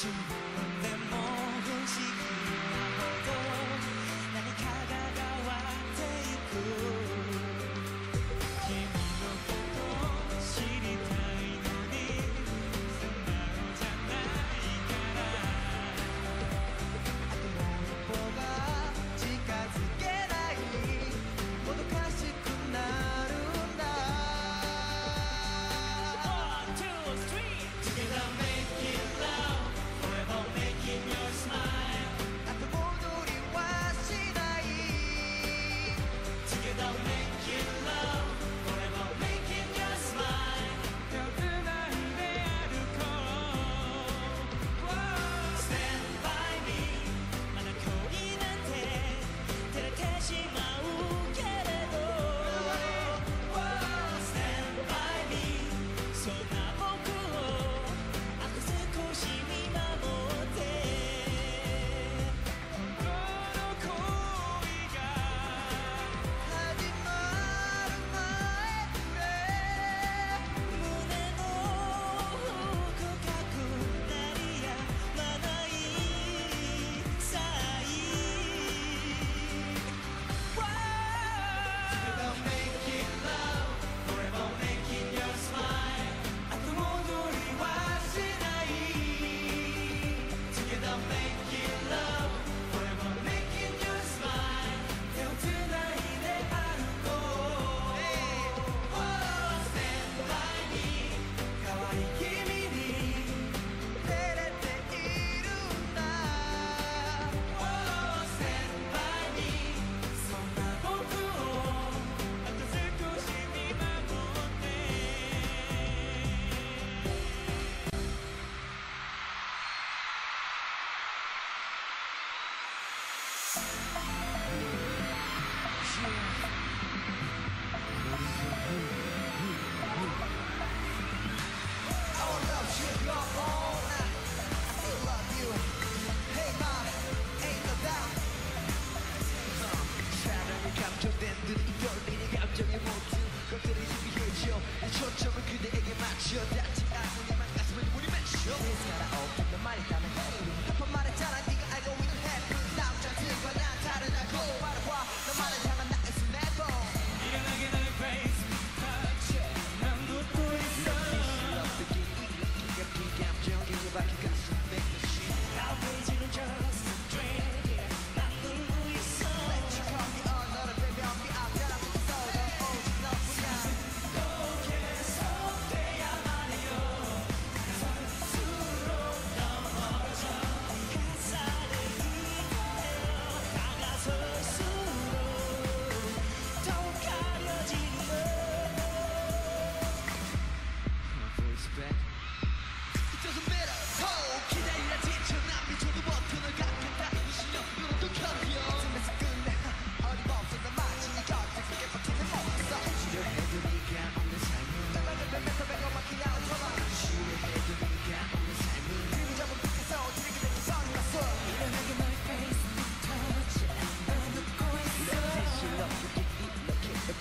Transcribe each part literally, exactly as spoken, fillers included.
If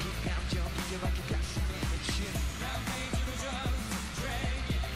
you count, jump, you like a guy, man, it's shit. Now, baby, you just drag it.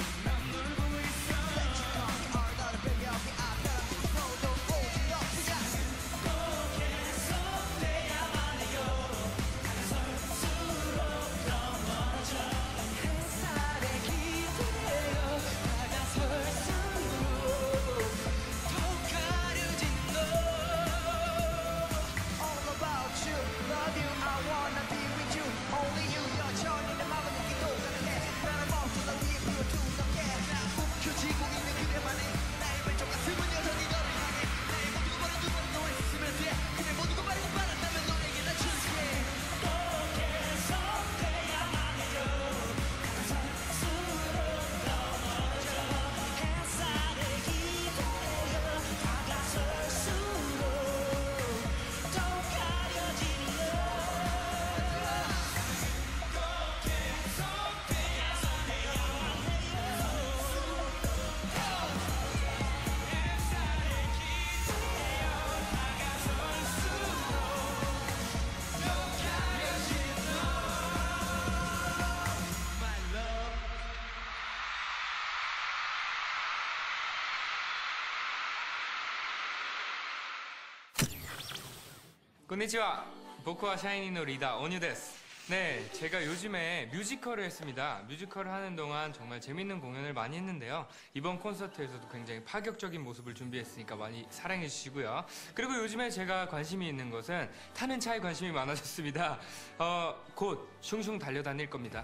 곤니치와!僕は샤이니の리더 온유です. 네, 제가 요즘에 뮤지컬을 했습니다. 뮤지컬을 하는 동안 정말 재밌는 공연을 많이 했는데요. 이번 콘서트에서도 굉장히 파격적인 모습을 준비했으니까 많이 사랑해 주시고요. 그리고 요즘에 제가 관심이 있는 것은 타는 차에 관심이 많아졌습니다. 어, 곧 슝슝 달려다닐 겁니다.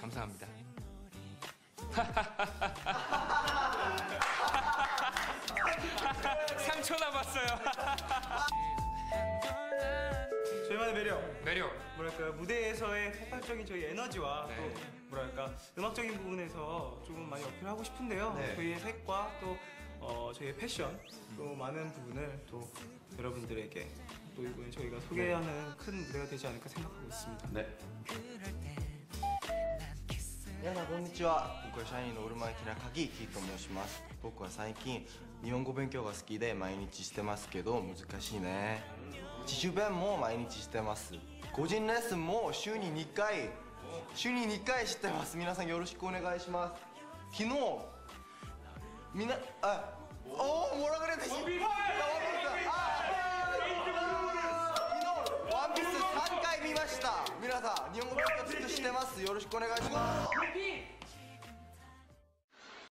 감사합니다. 삼 초 남았어요. 저희만의 매력, 매력 뭐랄까요, 무대에서의 폭발적인 저희 에너지와 네. 또 뭐랄까 음악적인 부분에서 조금 많이 어필하고 싶은데요. 네. 저희의 색과 또 어, 저희의 패션, 음. 또 많은 부분을 또 여러분들에게 또 이번에 저희가 소개하는 네. 큰 무대가 되지 않을까 생각하고 있습니다. 네. 안녕하세요. 곤니치와.僕は샤이니のオールマイティな鍵キーと申します。僕は最近日本語勉強が好きで毎日してますけど難しいね。自主勉も毎日してます。個人レッスンも週ににかい、週ににかいしてます。皆さんよろしくお願いします。昨日みんなあ、おお、もらくれて。ワンピース。昨日ワンピースさんかい見ました。皆さん日本語勉強ずっとしてます。よろしくお願いします。